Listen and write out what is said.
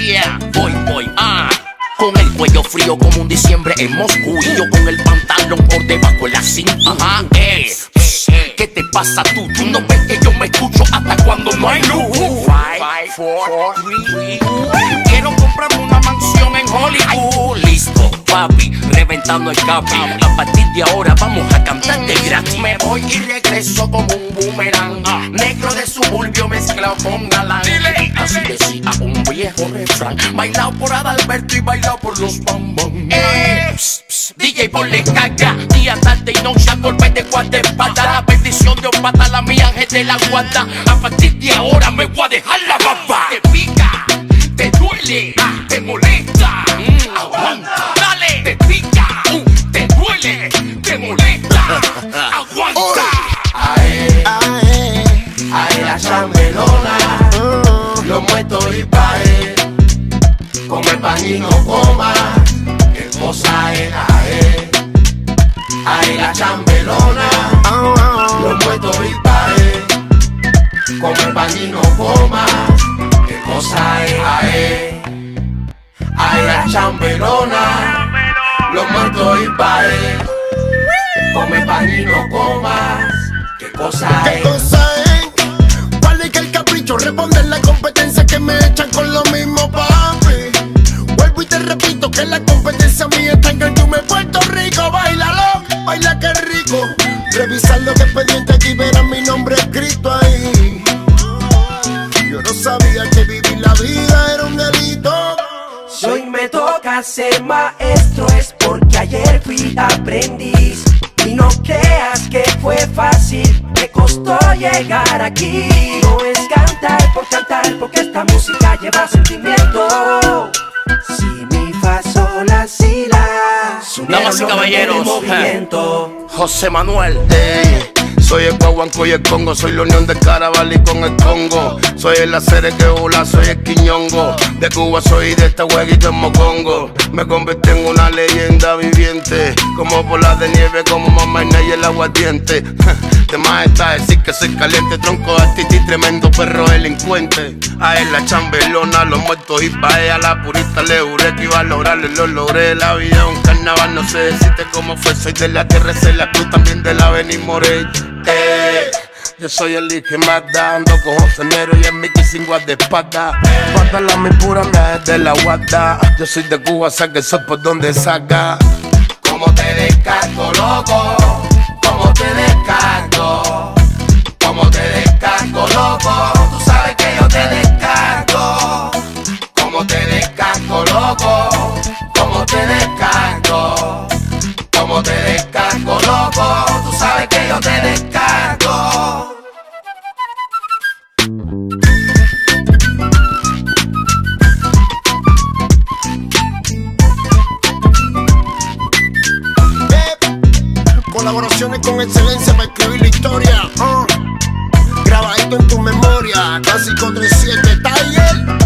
Yeah, voy, ah. Con el cuello frío como un diciembre en Moscú, y yo con el pantalón por debajo de la cinta. Ajá, ¿qué te pasa tú? Tú no ves que yo me escucho hasta cuando no hay luz. 5, 4, 3. Quiero comprarme una mansión en Hollywood. Listo, papi, reventando el capi. A partir de ahora vamos a cantar de gratis. Me voy y regreso como un boomerang, negro de suburbio mezclado con galán. Así decía un viejo refrán, bailado por Adalberto y bailado por los Bambam. DJ ponle caca, día, tarde y noche, golpe de guardaespaldas. La bendición de Dios mata la mía, ángel de la guarda. A partir de ahora me voy a dejar la baba. Te pica, te duele, te molesta, aguanta. Dale, te pica, te duele, te molesta, aguanta. Ae, ae, ae la chambelona, lo muerto y pae, come pan y no coma, qué cosa es ae. Ae la chambelona, lo muerto y pae, come pan y no coma, qué cosa es ae. Ae la chambelona, lo muerto y pae, come pan y no coma, qué cosa es. Responden la competencia que me echan con lo mismo, papi. Vuelvo y te repito que la competencia mía está en que tú me Puerto Rico. Bailalo, baila que rico. Revisar lo que es pendiente aquí, verás mi nombre escrito ahí. Yo no sabía que vivir la vida era un delito. Si hoy me toca ser maestro es porque ayer fui aprendiz. Y no creas que fue fácil, me costó llegar aquí. No es cantar, porque esta música lleva sentimiento. Si mi fa, sol, la, si, la. Damas y caballeros, José Manuel. Soy el guaguanco y el congo, soy la unión de Carabalí con el Congo. Soy el acere que hola, soy el quiñongo. De Cuba soy, de esta hueguita en Mocongo. Me convertí en una leyenda viviente, como bola de nieve, como mamá y el aguardiente. De más está decir que soy caliente, tronco de actitud, tremendo perro delincuente. A él la chambelona, los muertos y pa' ella, la purista le juré que iba a lograrle, lo logré. La vida es un carnaval, no sé decirte cómo fue. Soy de la tierra, soy la cruz, también de la Avenida Morey. Yo soy el Ike Mada, ando con José Nero y el Mickey sin guardaespaldas. Guárdala mi pura, me hace de la guarda. Yo soy de Cuba, saque el sol por donde saca. Como te descargo, loco, como te descargo, como te descargo, loco. Tú sabes que yo te descargo, como te descargo, loco, como te descargo, como te descargo, loco. Tú sabes que yo te descargo. Colaboraciones con excelencia para escribir la historia. Grabadito en tu memoria. Clásico 37 Tiger.